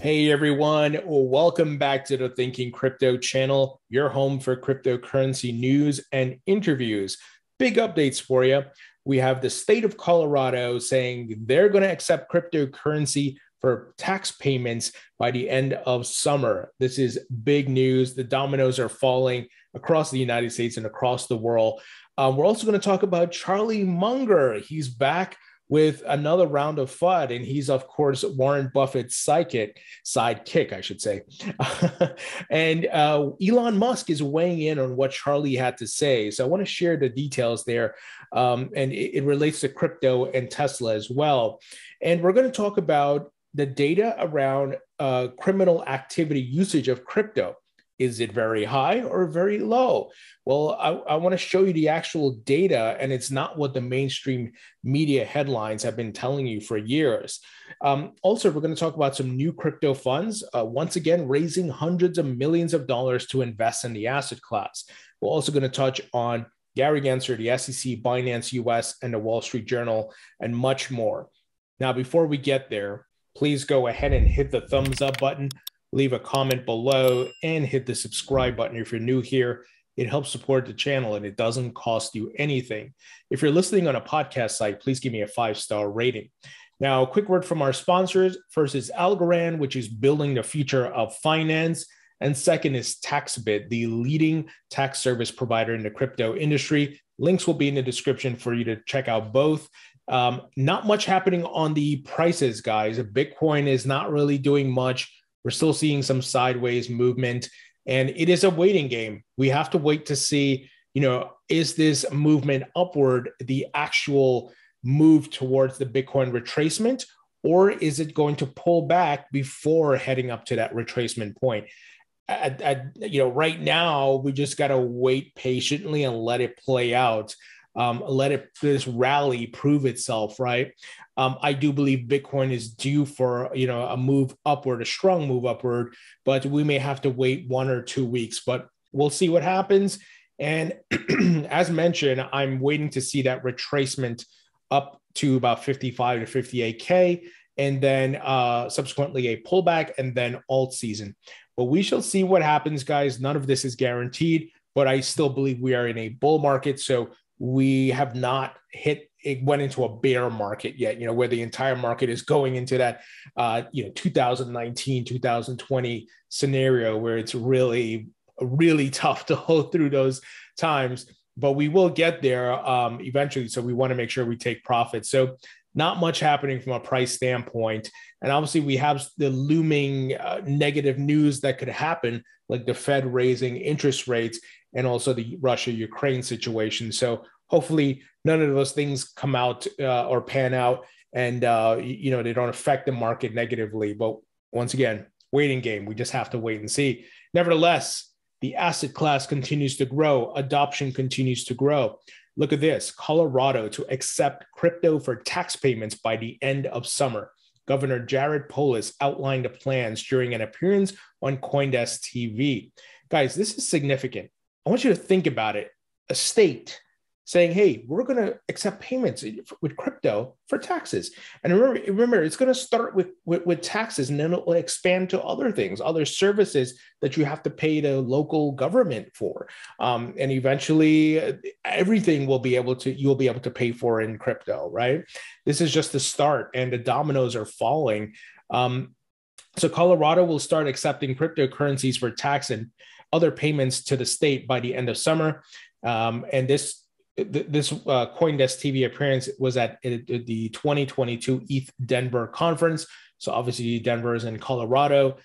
Hey everyone, welcome back to the Thinking Crypto channel, your home for cryptocurrency news and interviews. Big updates for you. We have the state of Colorado saying they're going to accept cryptocurrency for tax payments by the end of summer. This is big news. The dominoes are falling across the United States and across the world. We're also going to talk about Charlie Munger. He's back with another round of FUD, and he's, of course, Warren Buffett's sidekick, I should say. And Elon Musk is weighing in on what Charlie had to say. So I want to share the details there, and it relates to crypto and Tesla as well. And we're going to talk about the data around criminal activity usage of crypto. Is it very high or very low? Well, I want to show you the actual data, and it's not what the mainstream media headlines have been telling you for years. Also, we're going to talk about some new crypto funds, once again, raising hundreds of millions of dollars to invest in the asset class. We're also going to touch on Gary Gensler, the SEC, Binance US, and the Wall Street Journal, and much more. Now, before we get there, please go ahead and hit the thumbs up button. Leave a comment below and hit the subscribe button if you're new here. It helps support the channel and it doesn't cost you anything. If you're listening on a podcast site, please give me a 5-star rating. Now, a quick word from our sponsors. First is Algorand, which is building the future of finance. And second is TaxBit, the leading tax service provider in the crypto industry. Links will be in the description for you to check out both. Not much happening on the prices, guys. Bitcoin is not really doing much. We're still seeing some sideways movement, and it is a waiting game. We have to wait to see, you know, is this movement upward the actual move towards the Bitcoin retracement, or is it going to pull back before heading up to that retracement point? Right now, we just got to wait patiently and let it play out. Let this rally prove itself, right? I do believe Bitcoin is due for, you know, a move upward, a strong move upward, but we may have to wait 1 or 2 weeks, but we'll see what happens. And as mentioned, I'm waiting to see that retracement up to about 55 to 58K, and then subsequently a pullback and then alt season. But we shall see what happens, guys. None of this is guaranteed, but I still believe we are in a bull market. So we have not went into a bear market yet, you know, where the entire market is going into that, 2019, 2020 scenario where it's really, really tough to hold through those times, but we will get there eventually. So we want to make sure we take profit. So not much happening from a price standpoint. And obviously we have the looming negative news that could happen, like the Fed raising interest rates, and also the Russia-Ukraine situation. So hopefully none of those things come out or pan out, and they don't affect the market negatively. But once again, waiting game. We just have to wait and see. Nevertheless, the asset class continues to grow. Adoption continues to grow. Look at this. Colorado to accept crypto for tax payments by the end of summer. Governor Jared Polis outlined the plans during an appearance on Coindesk TV. Guys, this is significant. I want you to think about it. A state saying, hey, we're going to accept payments with crypto for taxes. And remember it's going to start with taxes, and then it will expand to other things, other services that you have to pay to local government for. And eventually everything you'll be able to pay for in crypto, right? This is just the start, and the dominoes are falling. So Colorado will start accepting cryptocurrencies for tax and other payments to the state by the end of summer. And this Coindesk TV appearance was at the 2022 ETH Denver conference. So obviously Denver is in Colorado.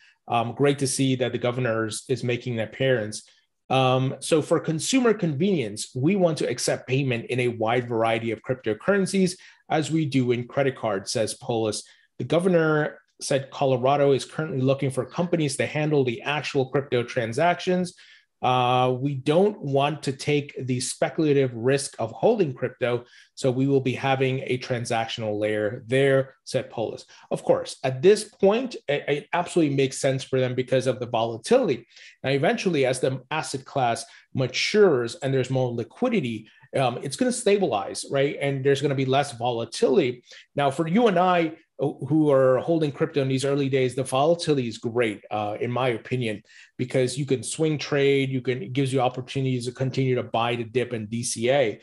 Great to see that the governor is making an appearance. So for consumer convenience, we want to accept payment in a wide variety of cryptocurrencies as we do in credit cards, says Polis. The governor said Colorado is currently looking for companies to handle the actual crypto transactions. We don't want to take the speculative risk of holding crypto, so we will be having a transactional layer there, said Polis. Of course, at this point, it absolutely makes sense for them because of the volatility. Now, eventually, as the asset class matures and there's more liquidity, It's going to stabilize, right? And there's going to be less volatility. Now, for you and I who are holding crypto in these early days, the volatility is great, in my opinion, because you can swing trade, it gives you opportunities to continue to buy the dip and DCA.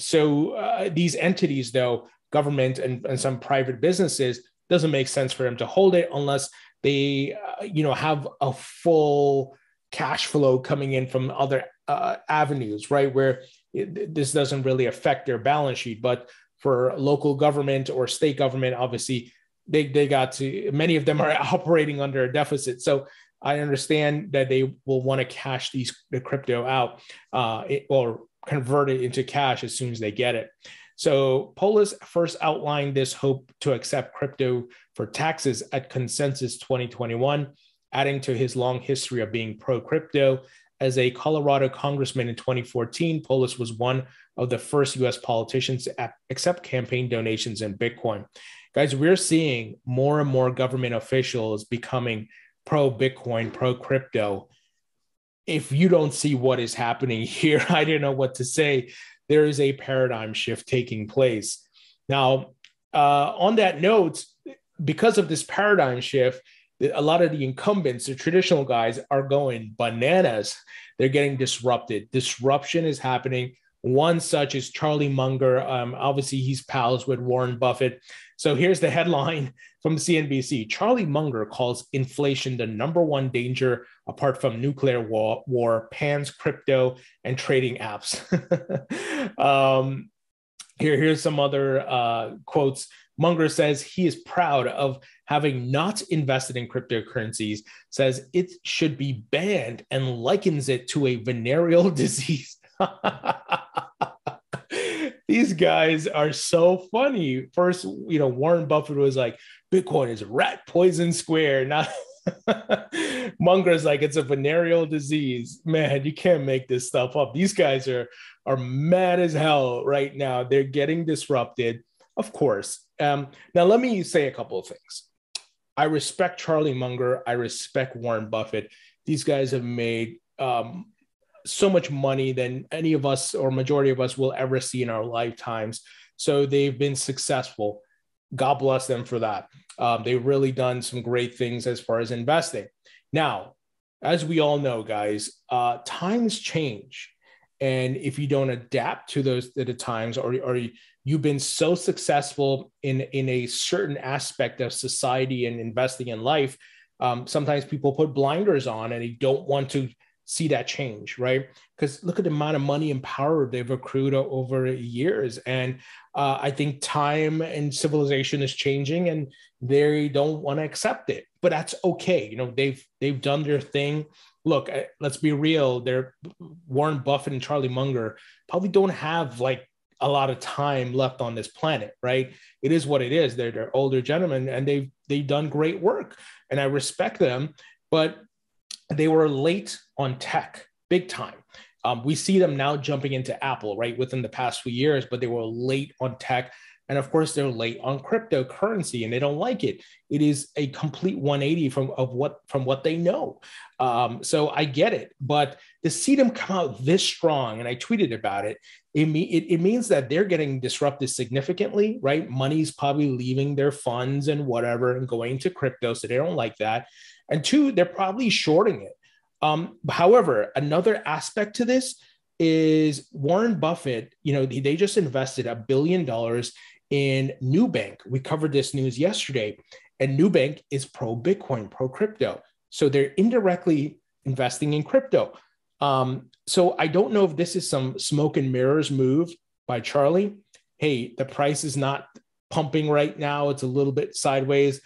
So these entities, though, government and some private businesses, doesn't make sense for them to hold it unless they, have a full cash flow coming in from other avenues, right? Where this doesn't really affect their balance sheet. But for local government or state government, obviously, they got to, many of them are operating under a deficit. So I understand that they will want to cash the crypto out or convert it into cash as soon as they get it. So Polis first outlined this hope to accept crypto for taxes at Consensus 2021, adding to his long history of being pro-crypto. As a Colorado congressman in 2014, Polis was one of the first U.S. politicians to accept campaign donations in Bitcoin. Guys, we're seeing more and more government officials becoming pro-Bitcoin, pro-crypto. If you don't see what is happening here, I don't know what to say. There is a paradigm shift taking place. Now, on that note, because of this paradigm shift, a lot of the incumbents, the traditional guys, are going bananas. They're getting disrupted. Disruption is happening. One such is Charlie Munger. Obviously, he's pals with Warren Buffett. So here's the headline from CNBC. Charlie Munger calls inflation the #1 danger apart from nuclear war, pans crypto and trading apps. Here's some other quotes. Munger says he is proud of having not invested in cryptocurrencies, says it should be banned, and likens it to a venereal disease. These guys are so funny. First, Warren Buffett was like, Bitcoin is rat poison square. Not Munger's like, it's a venereal disease. Man, you can't make this stuff up. These guys are mad as hell right now. They're getting disrupted, of course. Now, let me say a couple of things. I respect Charlie Munger. I respect Warren Buffett. These guys have made so much money than any of us or majority of us will ever see in our lifetimes. So they've been successful. God bless them for that. They've really done some great things as far as investing. Now, as we all know, guys, times change. And if you don't adapt to those at the times, or you've been so successful in a certain aspect of society and investing in life, sometimes people put blinders on and they don't want to see that change, right? Because look at the amount of money and power they've accrued over years. And I think time and civilization is changing and they don't want to accept it, but that's okay. They've done their thing. Look, let's be real. Warren Buffett and Charlie Munger probably don't have like a lot of time left on this planet, right? It is what it is. They're older gentlemen and they've done great work and I respect them, but they were late on tech, big time. We see them now jumping into Apple, right, within the past few years, but they were late on tech. And of course, they're late on cryptocurrency and they don't like it. It is a complete 180 from what they know. So I get it. But to see them come out this strong, and I tweeted about it, it means that they're getting disrupted significantly, right? Money's probably leaving their funds and whatever and going to crypto. So they don't like that. And two, they're probably shorting it. However, another aspect to this is Warren Buffett, they just invested $1 billion in Nubank. We covered this news yesterday, and Nubank is pro-Bitcoin, pro-crypto. So they're indirectly investing in crypto. So I don't know if this is some smoke and mirrors move by Charlie. Hey, the price is not pumping right now. It's a little bit sideways.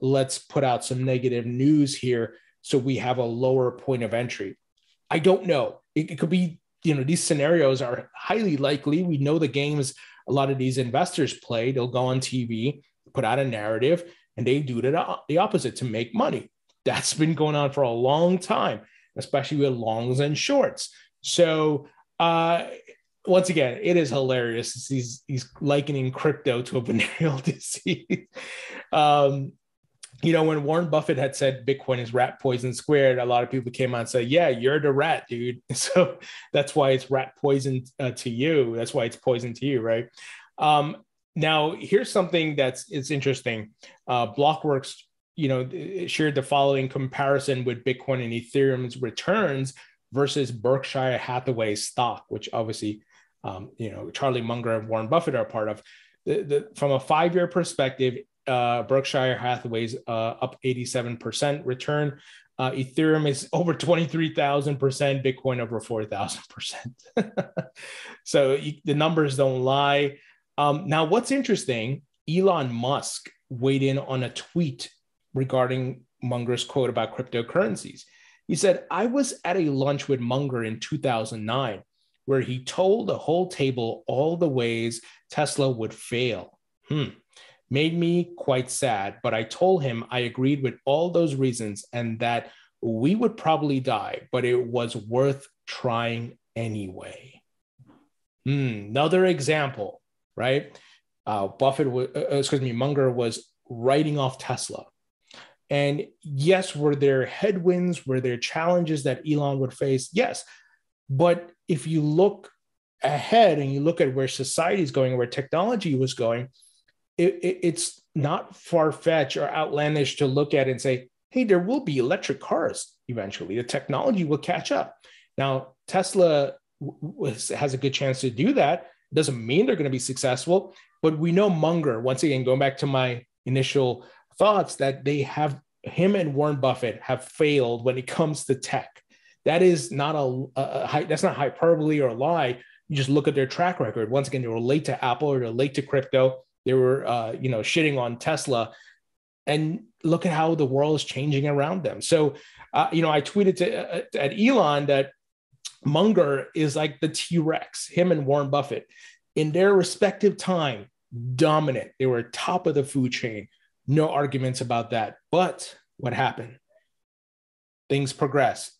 Let's put out some negative news here so we have a lower point of entry. I don't know. It could be, these scenarios are highly likely. We know the games a lot of these investors play. They'll go on TV, put out a narrative, and they do the opposite to make money. That's been going on for a long time, especially with longs and shorts. So once again, it is hilarious. He's likening crypto to a venereal disease. you know, when Warren Buffett had said Bitcoin is rat poison squared, a lot of people came out and said, yeah, you're the rat, dude. So that's why it's rat poison to you. That's why it's poison to you, right? Now, here's something it's interesting. Blockworks, you know, shared the following comparison with Bitcoin and Ethereum's returns versus Berkshire Hathaway stock, which obviously, you know, Charlie Munger and Warren Buffett are part of. From a five-year perspective, Berkshire Hathaway's up 87% return. Ethereum is over 23,000%, Bitcoin over 4,000%. So the numbers don't lie. Now, what's interesting, Elon Musk weighed in on a tweet regarding Munger's quote about cryptocurrencies. He said, "I was at a lunch with Munger in 2009, where he told the whole table all the ways Tesla would fail. Made me quite sad, but I told him I agreed with all those reasons and that we would probably die, but it was worth trying anyway." Another example, right? Munger was writing off Tesla. And yes, were there headwinds? Were there challenges that Elon would face? Yes. But if you look ahead and you look at where society is going, where technology was going, it's not far-fetched or outlandish to look at and say, hey, there will be electric cars eventually. The technology will catch up. Now, Tesla has a good chance to do that. Doesn't mean they're going to be successful, but we know Munger, once again, going back to my initial thoughts, that him and Warren Buffett have failed when it comes to tech. That is not that's not hyperbole or a lie. You just look at their track record. Once again, they were late to Apple, or they're late to crypto. They were, you know, shitting on Tesla, and look at how the world is changing around them. So, you know, I tweeted at Elon that Munger is like the T-Rex, him and Warren Buffett, in their respective time, dominant. They were top of the food chain. No arguments about that. But what happened? Things progress.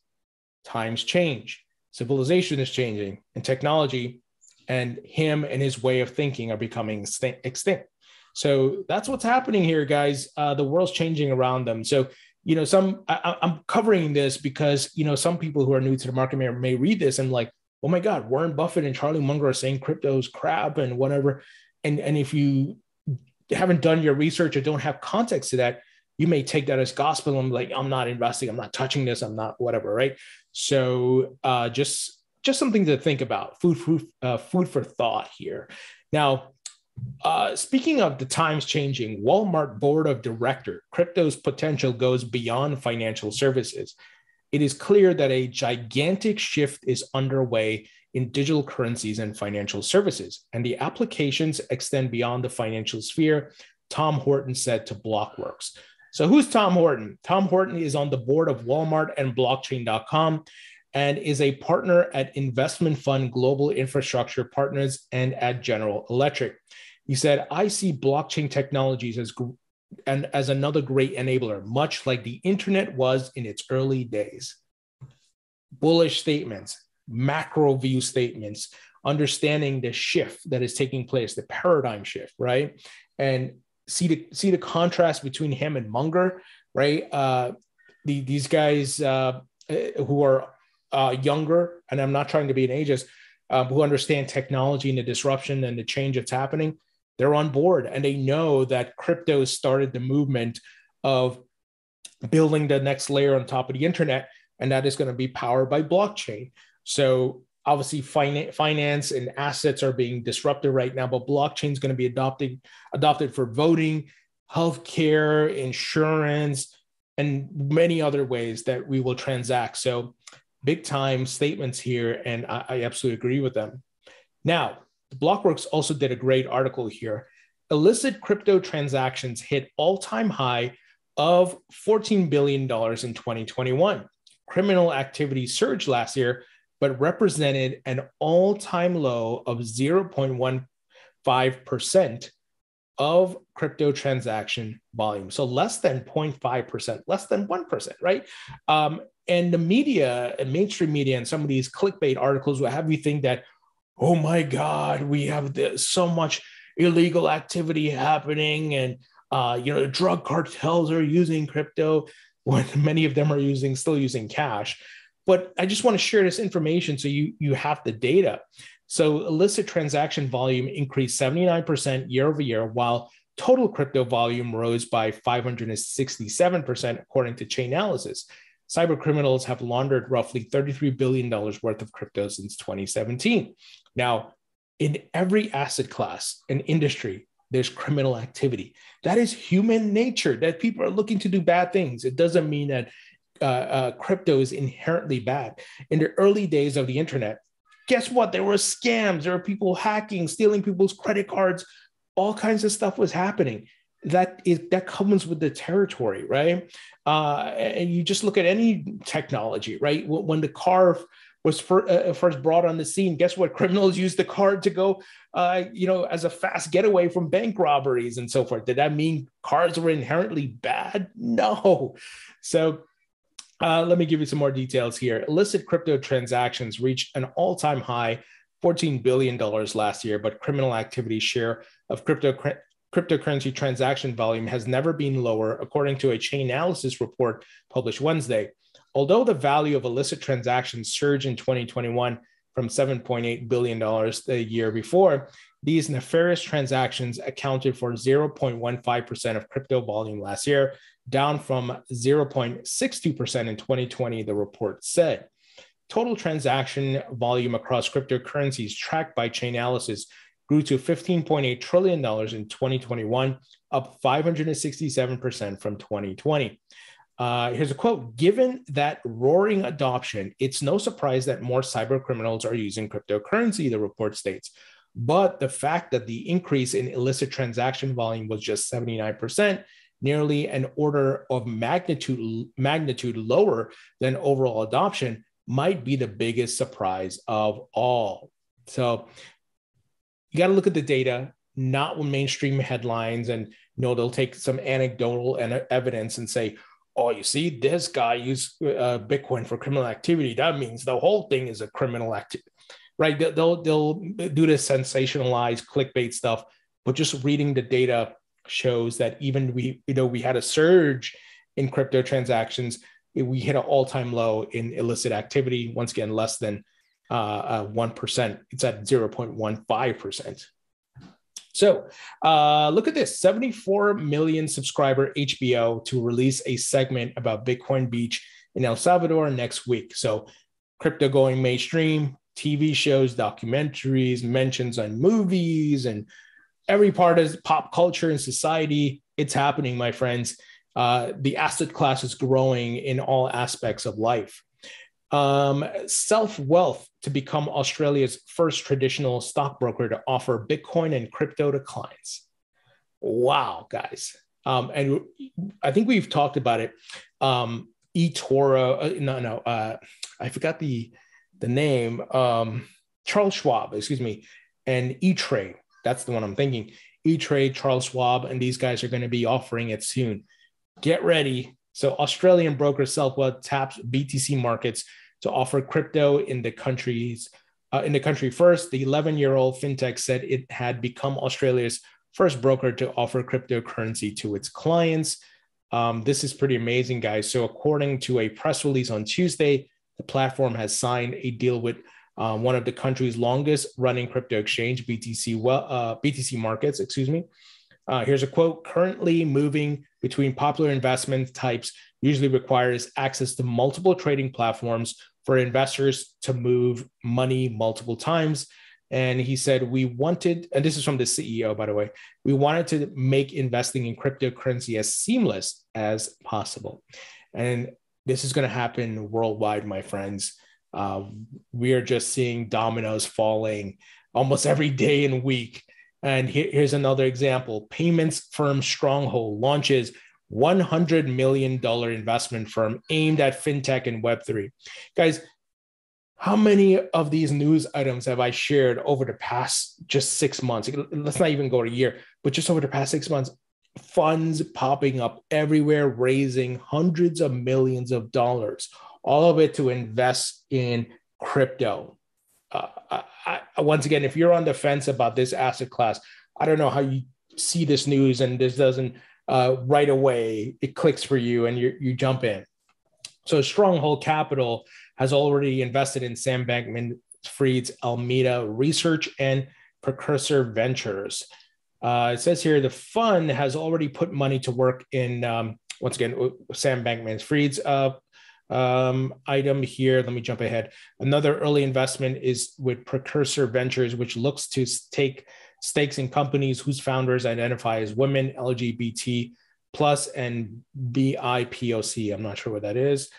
Times change. Civilization is changing, and technology and him and his way of thinking are becoming extinct. So that's what's happening here, guys. The world's changing around them. So, you know, I'm covering this because, you know, some people who are new to the market may read this and like, oh my God, Warren Buffett and Charlie Munger are saying crypto's crap and whatever. And if you haven't done your research or don't have context to that, you may take that as gospel. I'm like, I'm not investing. I'm not touching this. I'm not whatever, right? So just something to think about, food for thought here. Now, speaking of the times changing, Walmart board of director, crypto's potential goes beyond financial services. It is clear that a gigantic shift is underway in digital currencies and financial services, and the applications extend beyond the financial sphere, Tom Horton said to Blockworks. So who's Tom Horton? Tom Horton is on the board of Walmart and blockchain.com, and is a partner at investment fund Global Infrastructure Partners and at General Electric. He said, "I see blockchain technologies as another great enabler, much like the internet was in its early days." Bullish statements, macro view statements, understanding the shift that is taking place, the paradigm shift, right? And see the contrast between him and Munger, right? These guys who are younger, and I'm not trying to be an ageist, who understand technology and the disruption and the change that's happening, they're on board. And they know that crypto started the movement of building the next layer on top of the internet, and that is going to be powered by blockchain. So obviously finance and assets are being disrupted right now, but blockchain is going to be adopted for voting, healthcare, insurance, and many other ways that we will transact. So big time statements here, and I absolutely agree with them. Now, Blockworks also did a great article here. Illicit crypto transactions hit all-time high of $14 billion in 2021. Criminal activity surged last year, but represented an all-time low of 0.15% of crypto transaction volume. So less than 0.5%, less than 1%, right? And the media and mainstream media and some of these clickbait articles will have you think that, oh my God, we have so much illegal activity happening, and drug cartels are using crypto when many of them are still using cash. But I just want to share this information so you have the data. So illicit transaction volume increased 79% year over year, while total crypto volume rose by 567%, according to Chainalysis. Cybercriminals have laundered roughly $33 billion worth of crypto since 2017. Now, in every asset class and industry, there's criminal activity. That is human nature, that people are looking to do bad things. It doesn't mean that crypto is inherently bad. In the early days of the internet, guess what? There were scams. There were people hacking, stealing people's credit cards. All kinds of stuff was happening. That comes with the territory, right? And you just look at any technology, right? When the car was first brought on the scene, guess what? Criminals used the car to go, as a fast getaway from bank robberies and so forth. Did that mean cars were inherently bad? No. So let me give you some more details here. Illicit crypto transactions reached an all-time high, $14 billion last year, but criminal activity share of cryptocurrency transaction volume has never been lower, according to a Chainalysis report published Wednesday. Although the value of illicit transactions surged in 2021 from $7.8 billion the year before, these nefarious transactions accounted for 0.15% of crypto volume last year, down from 0.62% in 2020, the report said. Total transaction volume across cryptocurrencies tracked by Chainalysis grew to $15.8 trillion in 2021, up 567% from 2020. Here's a quote: "Given that roaring adoption, it's no surprise that more cyber criminals are using cryptocurrency," the report states. But the fact that the increase in illicit transaction volume was just 79%, nearly an order of magnitude lower than overall adoption, might be the biggest surprise of all. So you got to look at the data, not with mainstream headlines. And they'll take some anecdotal and evidence and say, "Oh, you see, this guy used Bitcoin for criminal activity. That means the whole thing is a criminal activity," right? They'll do this sensationalized clickbait stuff, but just reading the data shows that even we had a surge in crypto transactions. We hit an all-time low in illicit activity. Once again, less than 1%. It's at 0.15%. So look at this: 74 million subscriber HBO to release a segment about Bitcoin Beach in El Salvador next week. So crypto going mainstream, TV shows, documentaries, mentions on movies, and every part of pop culture and society. It's happening, my friends. The asset class is growing in all aspects of life. SelfWealth to become Australia's first traditional stockbroker to offer Bitcoin and crypto to clients. Wow, guys. And I think we've talked about it. I forgot the name. Charles Schwab, excuse me, and ETrade. That's the one I'm thinking. ETrade, Charles Schwab, and these guys are going to be offering it soon. Get ready. So Australian broker SelfWealth taps BTC Markets to offer crypto in the country's in the country first. The 11-year-old fintech said it had become Australia's first broker to offer cryptocurrency to its clients. This is pretty amazing, guys. So according to a press release on Tuesday, the platform has signed a deal with one of the country's longest-running crypto exchange, BTC Markets. Excuse me. Here's a quote: "Currently moving between popular investment types usually requires access to multiple trading platforms for investors to move money multiple times." And he said, "We wanted," and this is from the CEO, by the way, "we wanted to make investing in cryptocurrency as seamless as possible." And this is going to happen worldwide, my friends. We are just seeing dominoes falling almost every day and week. And here's another example. Payments firm Stronghold launches $100 million investment firm aimed at fintech and Web 3. Guys, how many of these news items have I shared over the past just 6 months? Let's not even go to a year, but just over the past 6 months, funds popping up everywhere, raising hundreds of millions of dollars, all of it to invest in crypto. Once again, if you're on the fence about this asset class, I don't know how you see this news and this doesn't right away it clicks for you and you jump in. So Stronghold Capital has already invested in Sam Bankman-Fried's Alameda Research and Precursor Ventures. It says here the fund has already put money to work in, once again, Sam Bankman-Fried's item here. Let me jump ahead. Another early investment is with Precursor Ventures, which looks to take stakes in companies whose founders identify as women, LGBT plus, and BIPOC. I'm not sure what that is.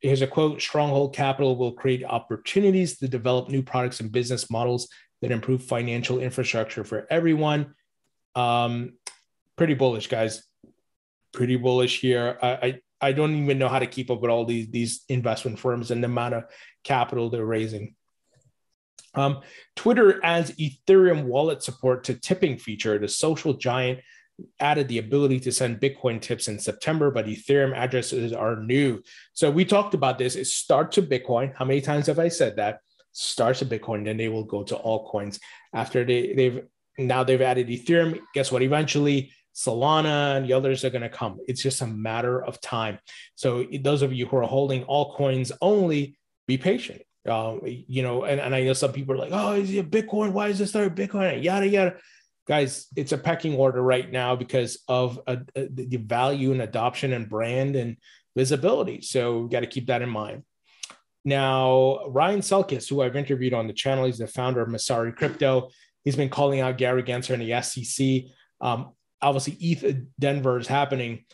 Here's a quote: Stronghold Capital will create opportunities to develop new products and business models that improve financial infrastructure for everyone. Pretty bullish, guys. Pretty bullish here. I don't even know how to keep up with all these investment firms and the amount of capital they're raising. Twitter adds Ethereum wallet support to tipping feature. The social giant added the ability to send Bitcoin tips in September, but Ethereum addresses are new. So we talked about this. It starts with Bitcoin. How many times have I said that? Starts with Bitcoin, then they will go to all coins. After they've added Ethereum, guess what? Eventually Solana and the others are going to come. It's just a matter of time. So those of you who are holding all coins only, be patient. You know, and I know some people are like, oh, is it Bitcoin? Why is this starting Bitcoin? Yada, yada. Guys, it's a pecking order right now because of the value and adoption and brand and visibility. So we've got to keep that in mind. Now, Ryan Selkis, who I've interviewed on the channel, he's the founder of Messari Crypto. He's been calling out Gary Gensler and the SEC. Obviously, ETH Denver is happening,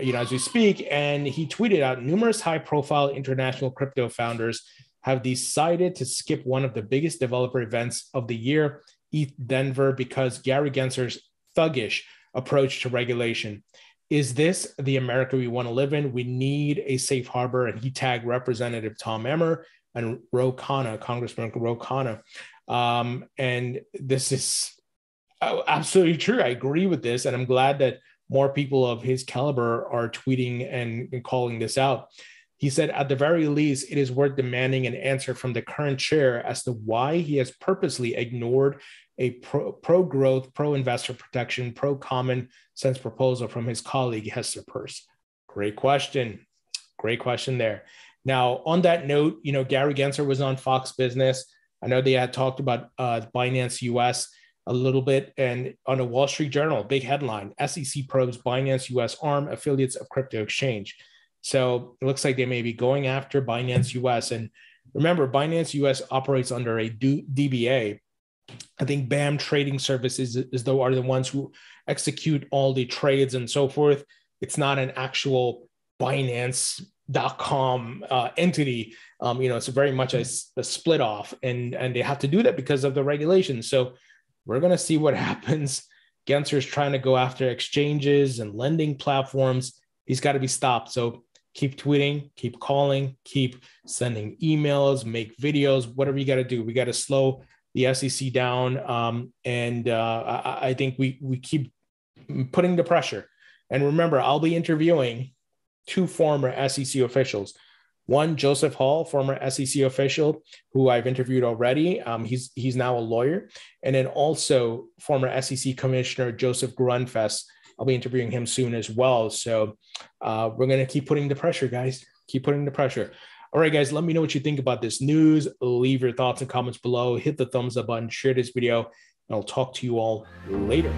you know, as we speak. And he tweeted out, numerous high-profile international crypto founders have decided to skip one of the biggest developer events of the year, ETH Denver, because Gary Gensler's thuggish approach to regulation. Is this the America we want to live in? We need a safe harbor. And he tagged Representative Tom Emmer and Ro Khanna, Congressman Ro Khanna. And this is absolutely true. I agree with this. And I'm glad that more people of his caliber are tweeting and calling this out. He said, at the very least, it is worth demanding an answer from the current chair as to why he has purposely ignored a pro-growth, pro-investor protection, pro-common sense proposal from his colleague, Hester Peirce. Great question. Great question there. Now, on that note, you know, Gary Gensler was on Fox Business. I know they had talked about Binance US a little bit, and on the Wall Street Journal, big headline, SEC probes Binance US arm affiliates of crypto exchange. So it looks like they may be going after Binance US. And remember, Binance US operates under a DBA. I think BAM Trading Services are the ones who execute all the trades and so forth. It's not an actual Binance.com entity. You know, it's very much a split off, and they have to do that because of the regulations. So we're going to see what happens. Gensler's trying to go after exchanges and lending platforms. He's got to be stopped. So keep tweeting, keep calling, keep sending emails, make videos, whatever you got to do. We got to slow the SEC down. I think we keep putting the pressure. And remember, I'll be interviewing two former SEC officials. One, Joseph Hall, former SEC official, who I've interviewed already. He's now a lawyer. And then also former SEC Commissioner Joseph Grunfest. I'll be interviewing him soon as well. So we're going to keep putting the pressure, guys. Keep putting the pressure. All right, guys, let me know what you think about this news. Leave your thoughts and comments below. Hit the thumbs up button, share this video, and I'll talk to you all later.